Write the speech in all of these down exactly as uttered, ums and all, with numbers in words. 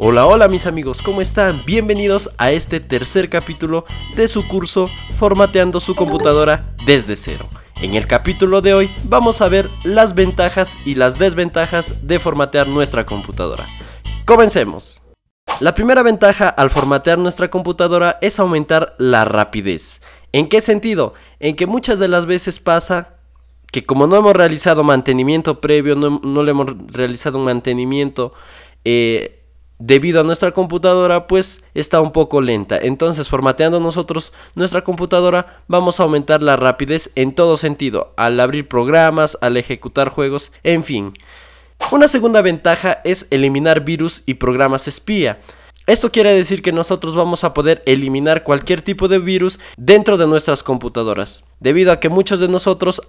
Hola, hola mis amigos, ¿cómo están? Bienvenidos a este tercer capítulo de su curso Formateando su computadora desde cero. En el capítulo de hoy vamos a ver las ventajas y las desventajas de formatear nuestra computadora. ¡Comencemos! La primera ventaja al formatear nuestra computadora es aumentar la rapidez. ¿En qué sentido? En que muchas de las veces pasa que como no hemos realizado mantenimiento previo, no, no le hemos realizado un mantenimiento eh, debido a nuestra computadora, pues está un poco lenta. Entonces, formateando nosotros nuestra computadora, vamos a aumentar la rapidez en todo sentido, al abrir programas, al ejecutar juegos, en fin. Una segunda ventaja es eliminar virus y programas espía. Esto quiere decir que nosotros vamos a poder eliminar cualquier tipo de virus dentro de nuestras computadoras, debido a que muchos de nosotros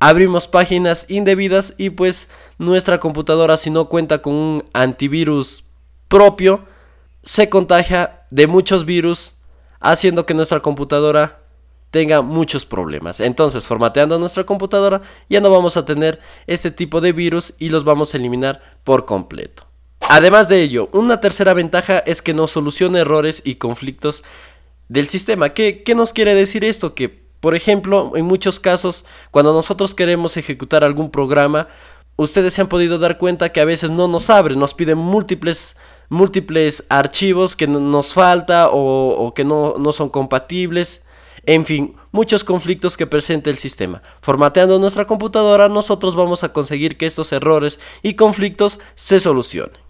abrimos páginas indebidas y pues nuestra computadora, si no cuenta con un antivirus propio, se contagia de muchos virus, haciendo que nuestra computadora tenga muchos problemas. Entonces, formateando nuestra computadora, ya no vamos a tener este tipo de virus y los vamos a eliminar por completo. Además de ello, una tercera ventaja es que nos soluciona errores y conflictos del sistema. ¿Qué, qué nos quiere decir esto? Que, por ejemplo, en muchos casos, cuando nosotros queremos ejecutar algún programa, ustedes se han podido dar cuenta que a veces no nos abre, nos piden múltiples múltiples archivos que nos falta o, o que no, no son compatibles. En fin, muchos conflictos que presenta el sistema. Formateando nuestra computadora, nosotros vamos a conseguir que estos errores y conflictos se solucionen.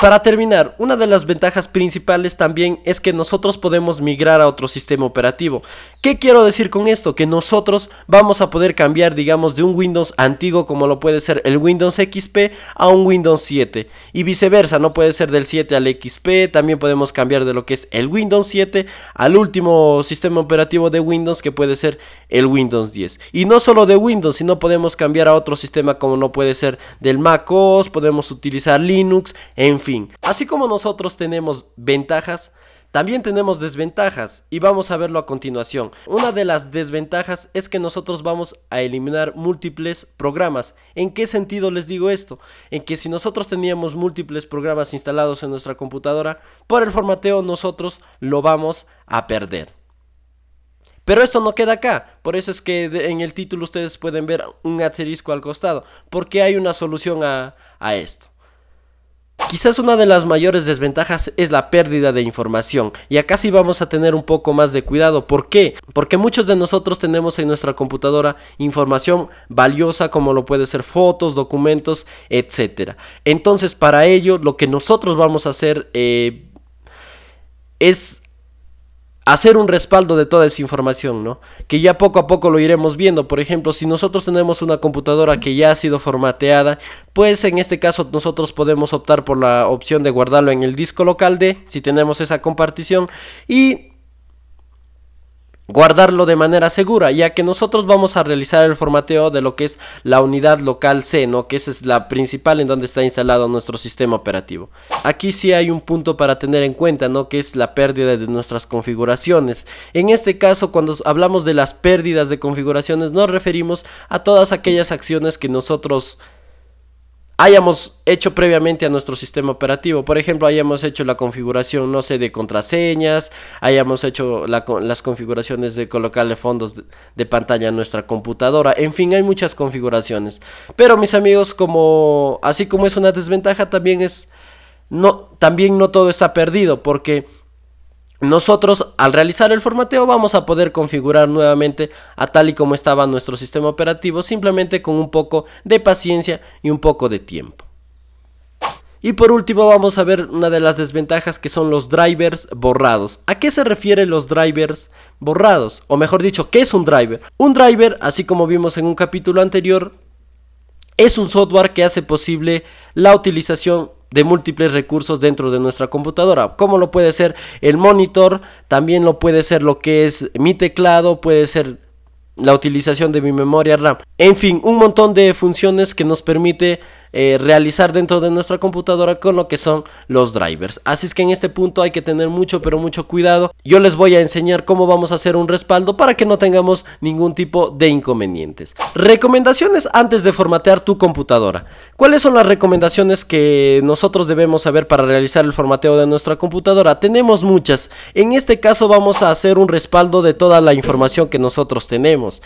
Para terminar, una de las ventajas principales también es que nosotros podemos migrar a otro sistema operativo. ¿Qué quiero decir con esto? Que nosotros vamos a poder cambiar, digamos, de un Windows antiguo como lo puede ser el Windows X P a un Windows siete. Y viceversa, no puede ser del siete al X P, también podemos cambiar de lo que es el Windows siete al último sistema operativo de Windows, que puede ser el Windows diez. Y no solo de Windows, sino podemos cambiar a otro sistema como no puede ser del macOS, podemos utilizar Linux, en fin. Así como nosotros tenemos ventajas, también tenemos desventajas y vamos a verlo a continuación. Una de las desventajas es que nosotros vamos a eliminar múltiples programas. ¿En qué sentido les digo esto? En que si nosotros teníamos múltiples programas instalados en nuestra computadora, por el formateo nosotros lo vamos a perder. Pero esto no queda acá, por eso es que en el título ustedes pueden ver un asterisco al costado, porque hay una solución a, a esto. Quizás una de las mayores desventajas es la pérdida de información, y acá sí vamos a tener un poco más de cuidado. ¿Por qué? Porque muchos de nosotros tenemos en nuestra computadora información valiosa como lo puede ser fotos, documentos, etcétera. Entonces, para ello, lo que nosotros vamos a hacer eh, es hacer un respaldo de toda esa información, ¿no? Que ya poco a poco lo iremos viendo. Por ejemplo, si nosotros tenemos una computadora que ya ha sido formateada, pues en este caso nosotros podemos optar por la opción de guardarlo en el disco local D, si tenemos esa compartición, y guardarlo de manera segura, ya que nosotros vamos a realizar el formateo de lo que es la unidad local C, ¿no? Que esa es la principal en donde está instalado nuestro sistema operativo. Aquí sí hay un punto para tener en cuenta, ¿no? Que es la pérdida de nuestras configuraciones. En este caso, cuando hablamos de las pérdidas de configuraciones, nos referimos a todas aquellas acciones que nosotros hayamos hecho previamente a nuestro sistema operativo. Por ejemplo, hayamos hecho la configuración, no sé, de contraseñas, hayamos hecho la, las configuraciones de colocarle fondos de, de pantalla a nuestra computadora. En fin, hay muchas configuraciones. Pero mis amigos, como así como es una desventaja, también es no, también no todo está perdido, porque nosotros al realizar el formateo vamos a poder configurar nuevamente a tal y como estaba nuestro sistema operativo, simplemente con un poco de paciencia y un poco de tiempo. Y por último vamos a ver una de las desventajas, que son los drivers borrados. ¿A qué se refieren los drivers borrados? O mejor dicho, ¿qué es un driver? Un driver, así como vimos en un capítulo anterior, es un software que hace posible la utilización de múltiples recursos dentro de nuestra computadora, como lo puede ser el monitor, también lo puede ser lo que es mi teclado, puede ser la utilización de mi memoria RAM. En fin, un montón de funciones que nos permite eh, realizar dentro de nuestra computadora con lo que son los drivers. Así es que en este punto hay que tener mucho pero mucho cuidado. Yo les voy a enseñar cómo vamos a hacer un respaldo para que no tengamos ningún tipo de inconvenientes. Recomendaciones antes de formatear tu computadora. ¿Cuáles son las recomendaciones que nosotros debemos saber para realizar el formateo de nuestra computadora? Tenemos muchas. En este caso vamos a hacer un respaldo de toda la información que nosotros tenemos.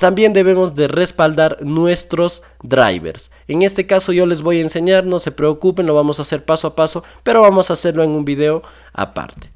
También debemos de respaldar nuestros drivers. En este caso yo les voy a enseñar, no se preocupen, lo vamos a hacer paso a paso, pero vamos a hacerlo en un video aparte.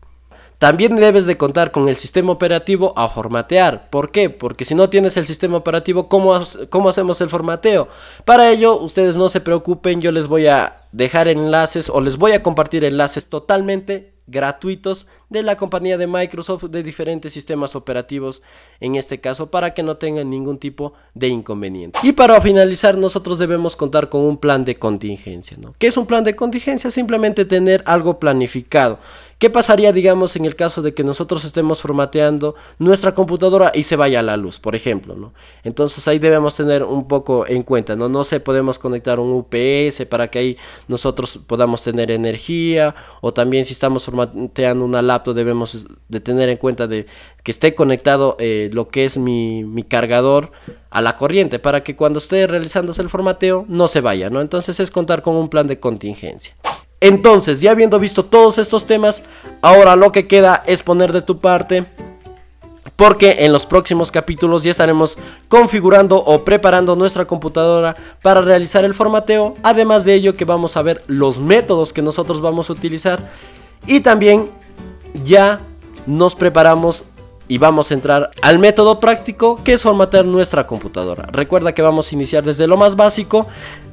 También debes de contar con el sistema operativo a formatear. ¿Por qué? Porque si no tienes el sistema operativo, ¿cómo, cómo hacemos el formateo? Para ello, ustedes no se preocupen, yo les voy a dejar enlaces o les voy a compartir enlaces totalmente gratuitos de la compañía de Microsoft de diferentes sistemas operativos, en este caso, para que no tengan ningún tipo de inconveniente. Y para finalizar, nosotros debemos contar con un plan de contingencia, ¿no? ¿Qué es un plan de contingencia? Simplemente tener algo planificado. ¿Qué pasaría, digamos, en el caso de que nosotros estemos formateando nuestra computadora y se vaya la luz, por ejemplo, ¿no? Entonces ahí debemos tener un poco en cuenta, ¿no? No sé, podemos conectar un U P S para que ahí nosotros podamos tener energía, o también si estamos formateando una laptop debemos de tener en cuenta de que esté conectado eh, lo que es mi, mi cargador a la corriente para que cuando esté realizándose el formateo no se vaya, ¿no? Entonces es contar con un plan de contingencia. Entonces, ya habiendo visto todos estos temas, ahora lo que queda es poner de tu parte, porque en los próximos capítulos ya estaremos configurando o preparando nuestra computadora para realizar el formateo. Además de ello, que vamos a ver los métodos que nosotros vamos a utilizar, y también ya nos preparamos y vamos a entrar al método práctico, que es formatear nuestra computadora. Recuerda que vamos a iniciar desde lo más básico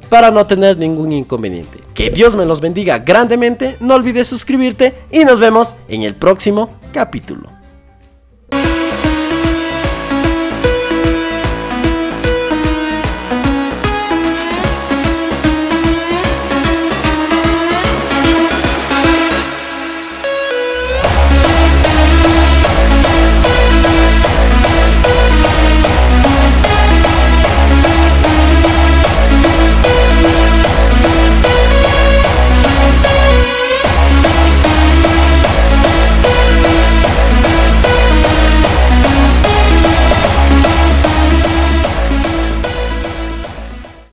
para no tener ningún inconveniente. Que Dios me los bendiga grandemente, no olvides suscribirte y nos vemos en el próximo capítulo.